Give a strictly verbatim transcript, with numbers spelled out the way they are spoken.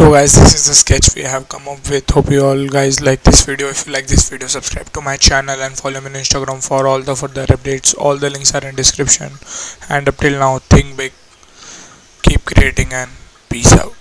So guys, this is the sketch we have come up with. Hope you all guys like this video. If you like this video, subscribe to my channel and follow me on Instagram for all the further updates. All the links are in description. And up till now, think big, keep creating, and peace out.